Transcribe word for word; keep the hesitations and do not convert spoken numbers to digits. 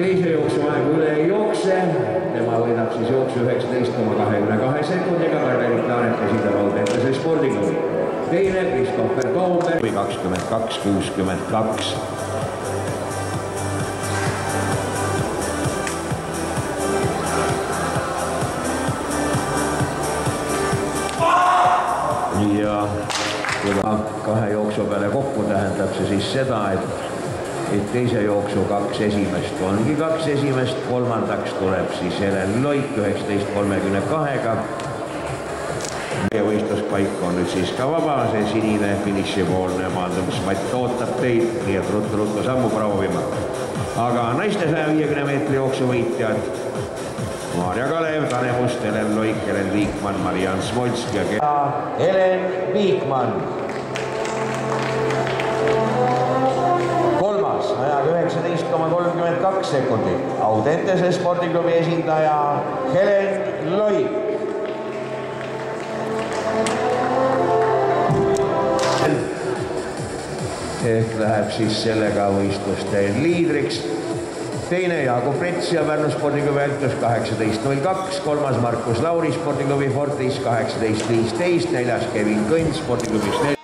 Deze juoksua Yle juoksee. Nämä olivat siis juoksu yhdeksäntoista kaksikymmentäkaksi sekuntia kavereiden planeetta sitä kautta, että se Sporting oli. Teine Kristoffer Kolmer. kaksikymmentäkaksi kuusikymmentäkaksi. Ja kahden juoksun päälle kokku tähendab se siis seda, et et teise jooksu kaks esimest ongi kaks esimest, kolmandaks tuleb siis Helen Luik üheksateist kolmekümne kahega. Meie võistluspaik on nüüd siis ka vaba, see sinine finišipoolne maandumismatt ootab teid, nii et ruttu ruttu sammu proovima. Aga naiste saja viiekümne meetri jooksu võitjad Maria Kalev, Tanemust, Helen Luik, Helen Viikman, Mariann Smolski ja Helen Viikman. kolmkümmend kaks sekundit. Audentese spordiklubi esindaja Helen Luik. Ehk läheb siis sellega võistluste liidriks. Teine Jaagu Prits ja Pärnu spordiklubi Eltus kaheksateist null kaks, kolmas Markus Lauri spordiklubi Fortis kaheksateist viisteist, neljas Kevin Künd spordiklubi